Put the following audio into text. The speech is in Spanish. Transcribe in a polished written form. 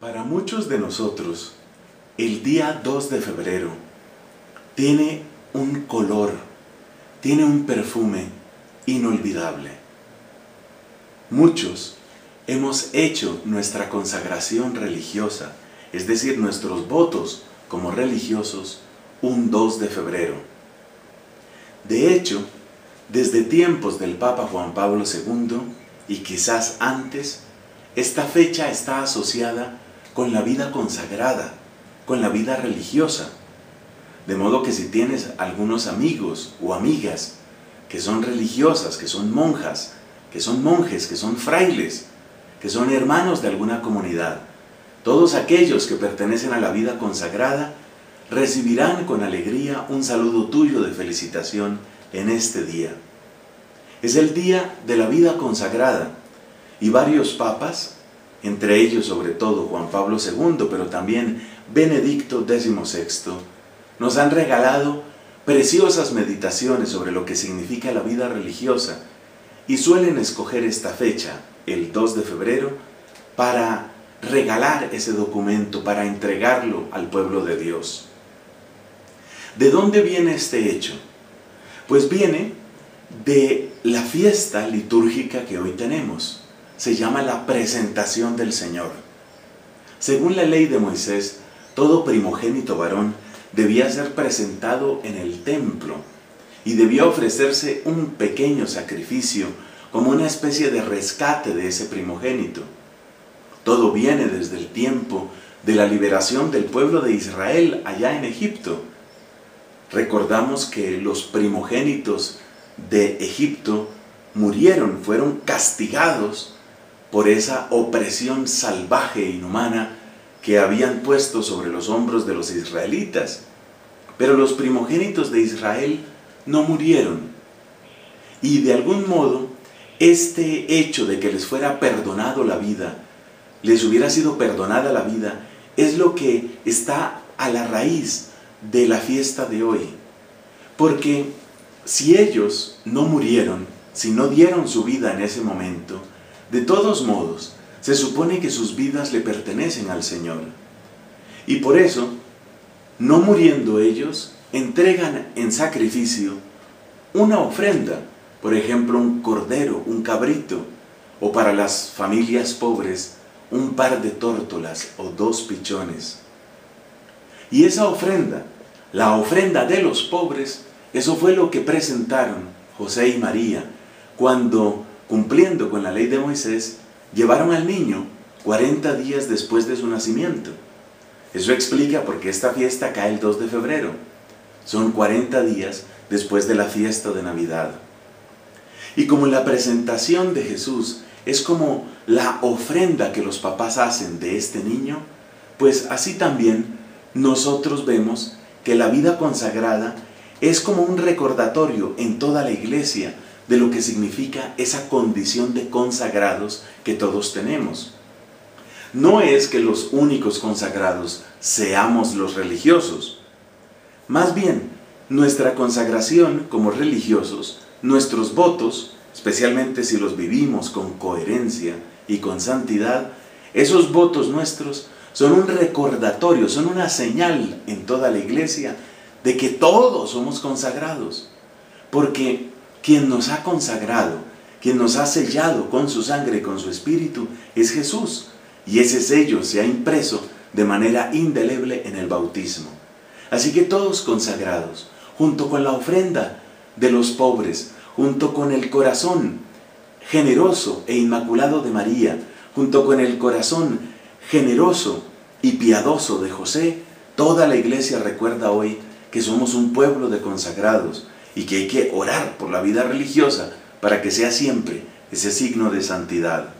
Para muchos de nosotros, el día 2 de febrero tiene un color, tiene un perfume inolvidable. Muchos hemos hecho nuestra consagración religiosa, es decir, nuestros votos como religiosos, un 2 de febrero. De hecho, desde tiempos del Papa Juan Pablo II y quizás antes, esta fecha está asociada con la vida consagrada, con la vida religiosa. De modo que si tienes algunos amigos o amigas que son religiosas, que son monjas, que son monjes, que son frailes, que son hermanos de alguna comunidad, todos aquellos que pertenecen a la vida consagrada recibirán con alegría un saludo tuyo de felicitación en este día. Es el día de la vida consagrada y varios papas, entre ellos sobre todo Juan Pablo II, pero también Benedicto XVI, nos han regalado preciosas meditaciones sobre lo que significa la vida religiosa y suelen escoger esta fecha, el 2 de febrero, para regalar ese documento, para entregarlo al pueblo de Dios. ¿De dónde viene este hecho? Pues viene de la fiesta litúrgica que hoy tenemos. Se llama la presentación del Señor. Según la ley de Moisés, todo primogénito varón debía ser presentado en el templo y debía ofrecerse un pequeño sacrificio como una especie de rescate de ese primogénito. Todo viene desde el tiempo de la liberación del pueblo de Israel allá en Egipto. Recordamos que los primogénitos de Egipto murieron, fueron castigados por esa opresión salvaje e inhumana que habían puesto sobre los hombros de los israelitas. Pero los primogénitos de Israel no murieron. Y de algún modo, este hecho de que les fuera perdonado la vida, les hubiera sido perdonada la vida, es lo que está a la raíz de la fiesta de hoy. Porque si ellos no murieron, si no dieron su vida en ese momento, de todos modos, se supone que sus vidas le pertenecen al Señor. Y por eso, no muriendo ellos, entregan en sacrificio una ofrenda, por ejemplo, un cordero, un cabrito, o para las familias pobres, un par de tórtolas o 2 pichones. Y esa ofrenda, la ofrenda de los pobres, eso fue lo que presentaron José y María cuando, cumpliendo con la ley de Moisés, llevaron al niño 40 días después de su nacimiento. Eso explica por qué esta fiesta cae el 2 de febrero. Son 40 días después de la fiesta de Navidad. Y como la presentación de Jesús es como la ofrenda que los papás hacen de este niño, pues así también nosotros vemos que la vida consagrada es como un recordatorio en toda la iglesia de lo que significa esa condición de consagrados que todos tenemos. No es que los únicos consagrados seamos los religiosos. Más bien, nuestra consagración como religiosos, nuestros votos, especialmente si los vivimos con coherencia y con santidad, esos votos nuestros son un recordatorio, son una señal en toda la iglesia de que todos somos consagrados, porque quien nos ha consagrado, quien nos ha sellado con su sangre y con su espíritu, es Jesús. Y ese sello se ha impreso de manera indeleble en el bautismo. Así que todos consagrados, junto con la ofrenda de los pobres, junto con el corazón generoso e inmaculado de María, junto con el corazón generoso y piadoso de José, toda la iglesia recuerda hoy que somos un pueblo de consagrados, y que hay que orar por la vida religiosa para que sea siempre ese signo de santidad.